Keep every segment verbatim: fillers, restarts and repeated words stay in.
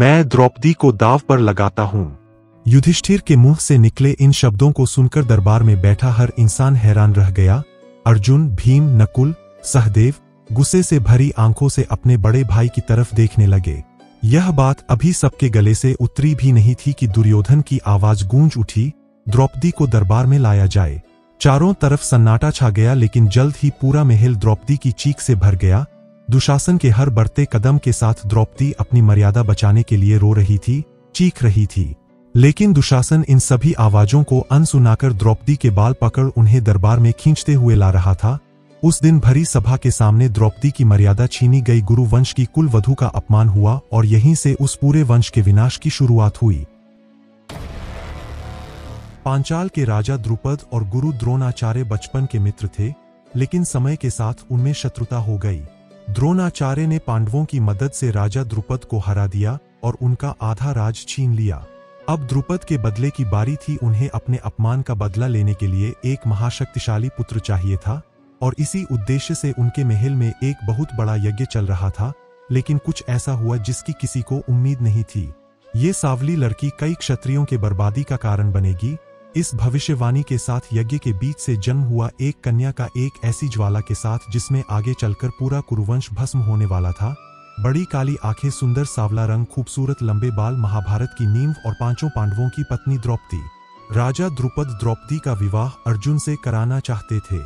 मैं द्रौपदी को दाव पर लगाता हूँ। युधिष्ठिर के मुंह से निकले इन शब्दों को सुनकर दरबार में बैठा हर इंसान हैरान रह गया। अर्जुन, भीम, नकुल, सहदेव गुस्से से भरी आंखों से अपने बड़े भाई की तरफ देखने लगे। यह बात अभी सबके गले से उतरी भी नहीं थी कि दुर्योधन की आवाज गूंज उठी, द्रौपदी को दरबार में लाया जाए। चारों तरफ सन्नाटा छा गया, लेकिन जल्द ही पूरा महल द्रौपदी की चीख से भर गया। दुशासन के हर बढ़ते कदम के साथ द्रौपदी अपनी मर्यादा बचाने के लिए रो रही थी, चीख रही थी, लेकिन दुशासन इन सभी आवाजों को अनसुनाकर द्रौपदी के बाल पकड़ उन्हें दरबार में खींचते हुए ला रहा था। उस दिन भरी सभा के सामने द्रौपदी की मर्यादा छीनी गई, गुरुवंश की कुल वधू का अपमान हुआ और यहीं से उस पूरे वंश के विनाश की शुरुआत हुई। पांचाल के राजा द्रुपद और गुरु द्रोणाचार्य बचपन के मित्र थे, लेकिन समय के साथ उनमें शत्रुता हो गई। द्रोणाचार्य ने पांडवों की मदद से राजा द्रुपद को हरा दिया और उनका आधा राज छीन लिया। अब द्रुपद के बदले की बारी थी। उन्हें अपने अपमान का बदला लेने के लिए एक महाशक्तिशाली पुत्र चाहिए था और इसी उद्देश्य से उनके महल में एक बहुत बड़ा यज्ञ चल रहा था, लेकिन कुछ ऐसा हुआ जिसकी किसी को उम्मीद नहीं थी। ये सावली लड़की कई क्षत्रियों के बर्बादी का कारण बनेगी। इस भविष्यवाणी के साथ यज्ञ के बीच से जन्म हुआ एक कन्या का, एक ऐसी ज्वाला के साथ जिसमें आगे चलकर पूरा कुरुवंश भस्म होने वाला था। बड़ी काली आंखें, सुंदर सावला रंग, खूबसूरत लंबे बाल, महाभारत की नींव और पांचों पांडवों की पत्नी द्रौपदी। राजा द्रुपद द्रौपदी का विवाह अर्जुन से कराना चाहते थे,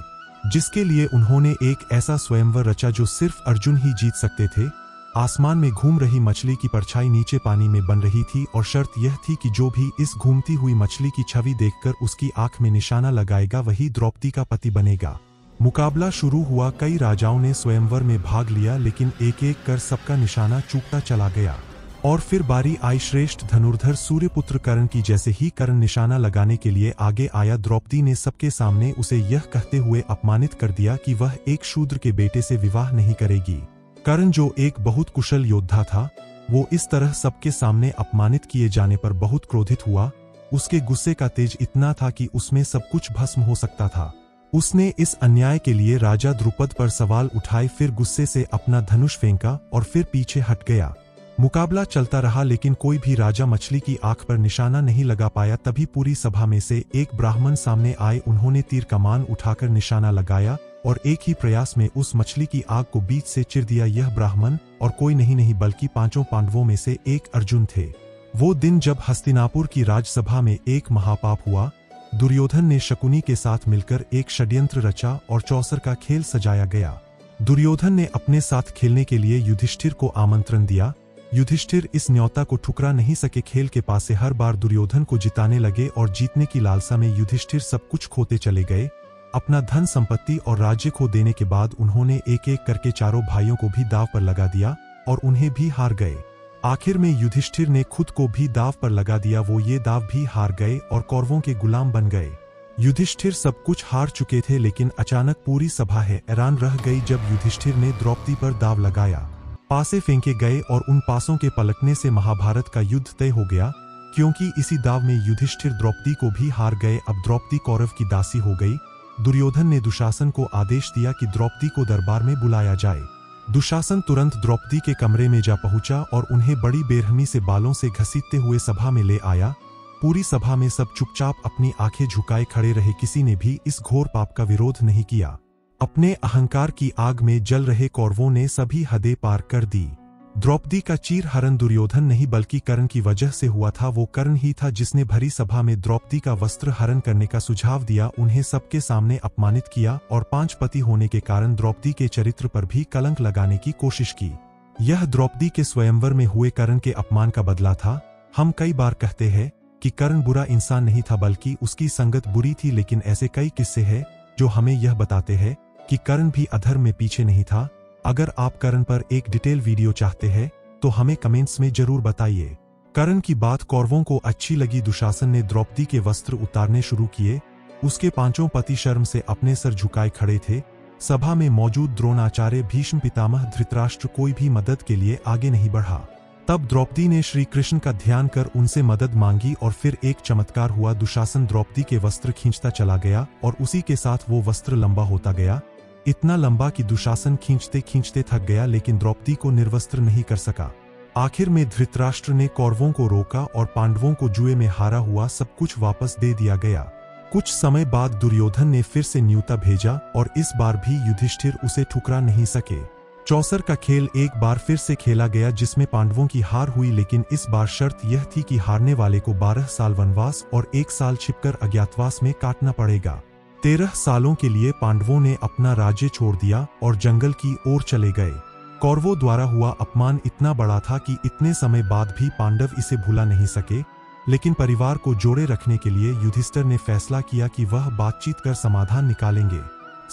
जिसके लिए उन्होंने एक ऐसा स्वयंवर रचा जो सिर्फ अर्जुन ही जीत सकते थे। आसमान में घूम रही मछली की परछाई नीचे पानी में बन रही थी और शर्त यह थी कि जो भी इस घूमती हुई मछली की छवि देखकर उसकी आंख में निशाना लगाएगा वही द्रौपदी का पति बनेगा। मुकाबला शुरू हुआ। कई राजाओं ने स्वयंवर में भाग लिया, लेकिन एक एक कर सबका निशाना चूकता चला गया और फिर बारी आई श्रेष्ठ धनुर्धर सूर्यपुत्र कर्ण की। जैसे ही कर्ण निशाना लगाने के लिए आगे आया, द्रौपदी ने सबके सामने उसे यह कहते हुए अपमानित कर दिया कि वह एक शूद्र के बेटे से विवाह नहीं करेगी। कर्ण, जो एक बहुत कुशल योद्धा था, वो इस तरह सबके सामने अपमानित किए जाने पर बहुत क्रोधित हुआ। उसके गुस्से का तेज इतना था कि उसमें सब कुछ भस्म हो सकता था। उसने इस अन्याय के लिए राजा द्रुपद पर सवाल उठाए, फिर गुस्से से अपना धनुष फेंका और फिर पीछे हट गया। मुकाबला चलता रहा, लेकिन कोई भी राजा मछली की आंख पर निशाना नहीं लगा पाया। तभी पूरी सभा में से एक ब्राह्मण सामने आए। उन्होंने तीर कमान उठाकर निशाना लगाया और एक ही प्रयास में उस मछली की आंख को बीच से चीर दिया। यह ब्राह्मण और कोई नहीं नहीं बल्कि पांचों पांडवों में से एक अर्जुन थे। वो दिन जब हस्तिनापुर की राजसभा में एक महापाप हुआ। दुर्योधन ने शकुनि के साथ मिलकर एक षड्यंत्र रचा और चौसर का खेल सजाया गया। दुर्योधन ने अपने साथ खेलने के लिए युधिष्ठिर को आमंत्रण दिया। युधिष्ठिर इस न्योता को ठुकरा नहीं सके। खेल के पास से हर बार दुर्योधन को जिताने लगे और जीतने की लालसा में युधिष्ठिर सब कुछ खोते चले गए। अपना धन संपत्ति और राज्य खो देने के बाद उन्होंने एक एक करके चारों भाइयों को भी दाव पर लगा दिया और उन्हें भी हार गए। आखिर में युधिष्ठिर ने खुद को भी दाव पर लगा दिया। वो ये दाव भी हार गए और कौरवों के गुलाम बन गए। युधिष्ठिर सब कुछ हार चुके थे, लेकिन अचानक पूरी सभा हैरान रह गई जब युधिष्ठिर ने द्रौपदी पर दाव लगाया। पासे फेंके गए और उन पासों के पलटने से महाभारत का युद्ध तय हो गया, क्योंकि इसी दाव में युधिष्ठिर द्रौपदी को भी हार गए। अब द्रौपदी कौरव की दासी हो गई। दुर्योधन ने दुशासन को आदेश दिया कि द्रौपदी को दरबार में बुलाया जाए। दुशासन तुरंत द्रौपदी के कमरे में जा पहुंचा और उन्हें बड़ी बेरहमी से बालों से घसीटते हुए सभा में ले आया। पूरी सभा में सब चुपचाप अपनी आंखें झुकाए खड़े रहे। किसी ने भी इस घोर पाप का विरोध नहीं किया। अपने अहंकार की आग में जल रहे कौरवों ने सभी हदें पार कर दी। द्रौपदी का चीर हरण दुर्योधन नहीं बल्कि कर्ण की वजह से हुआ था। वो कर्ण ही था जिसने भरी सभा में द्रौपदी का वस्त्र हरण करने का सुझाव दिया, उन्हें सबके सामने अपमानित किया और पांच पति होने के कारण द्रौपदी के चरित्र पर भी कलंक लगाने की कोशिश की। यह द्रौपदी के स्वयंवर में हुए कर्ण के अपमान का बदला था। हम कई बार कहते हैं कि कर्ण बुरा इंसान नहीं था बल्कि उसकी संगत बुरी थी, लेकिन ऐसे कई किस्से हैं जो हमें यह बताते हैं कि कर्ण भी अधर्म में पीछे नहीं था। अगर आप कर्ण पर एक डिटेल वीडियो चाहते हैं तो हमें कमेंट्स में जरूर बताइए। कर्ण की बात कौरवों को अच्छी लगी। दुशासन ने द्रौपदी के वस्त्र उतारने शुरू किए। उसके पांचों पति शर्म से अपने सर झुकाए खड़े थे। सभा में मौजूद द्रोणाचार्य, भीष्म पितामह, धृतराष्ट्र कोई भी मदद के लिए आगे नहीं बढ़ा। तब द्रौपदी ने श्रीकृष्ण का ध्यान कर उनसे मदद मांगी और फिर एक चमत्कार हुआ। दुशासन द्रौपदी के वस्त्र खींचता चला गया और उसी के साथ वो वस्त्र लंबा होता गया, इतना लंबा कि दुशासन खींचते खींचते थक गया, लेकिन द्रौपदी को निर्वस्त्र नहीं कर सका। आखिर में धृतराष्ट्र ने कौरवों को रोका और पांडवों को जुए में हारा हुआ सब कुछ वापस दे दिया गया। कुछ समय बाद दुर्योधन ने फिर से न्योता भेजा और इस बार भी युधिष्ठिर उसे ठुकरा नहीं सके। चौसर का खेल एक बार फिर से खेला गया जिसमें पांडवों की हार हुई, लेकिन इस बार शर्त यह थी कि हारने वाले को बारह साल वनवास और एक साल छिपकर अज्ञातवास में काटना पड़ेगा। तेरह सालों के लिए पांडवों ने अपना राज्य छोड़ दिया और जंगल की ओर चले गए। कौरवों द्वारा हुआ अपमान इतना बड़ा था कि इतने समय बाद भी पांडव इसे भुला नहीं सके, लेकिन परिवार को जोड़े रखने के लिए युधिष्ठिर ने फैसला किया कि वह बातचीत कर समाधान निकालेंगे।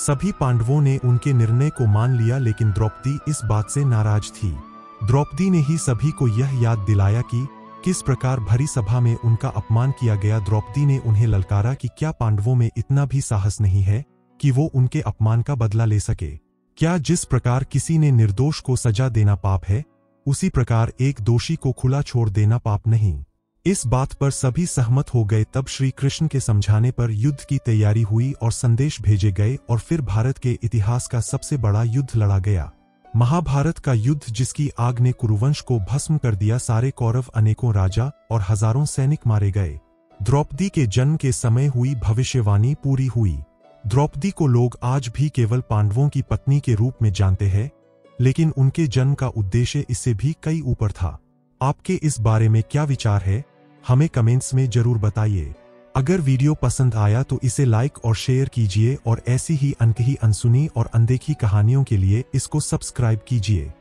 सभी पांडवों ने उनके निर्णय को मान लिया, लेकिन द्रौपदी इस बात से नाराज थी। द्रौपदी ने ही सभी को यह याद दिलाया कि किस प्रकार भरी सभा में उनका अपमान किया गया। द्रौपदी ने उन्हें ललकारा कि क्या पांडवों में इतना भी साहस नहीं है कि वो उनके अपमान का बदला ले सके? क्या जिस प्रकार किसी ने निर्दोष को सजा देना पाप है, उसी प्रकार एक दोषी को खुला छोड़ देना पाप नहीं? इस बात पर सभी सहमत हो गए। तब श्रीकृष्ण के समझाने पर युद्ध की तैयारी हुई और संदेश भेजे गए और फिर भारत के इतिहास का सबसे बड़ा युद्ध लड़ा गया। महाभारत का युद्ध जिसकी आग ने कुरुवंश को भस्म कर दिया। सारे कौरव, अनेकों राजा और हजारों सैनिक मारे गए। द्रौपदी के जन्म के समय हुई भविष्यवाणी पूरी हुई। द्रौपदी को लोग आज भी केवल पांडवों की पत्नी के रूप में जानते हैं, लेकिन उनके जन्म का उद्देश्य इससे भी कई ऊपर था। आपके इस बारे में क्या विचार है, हमें कमेंट्स में जरूर बताइए। अगर वीडियो पसंद आया तो इसे लाइक और शेयर कीजिए और ऐसी ही अनकही, अनसुनी और अनदेखी कहानियों के लिए इसको सब्सक्राइब कीजिए।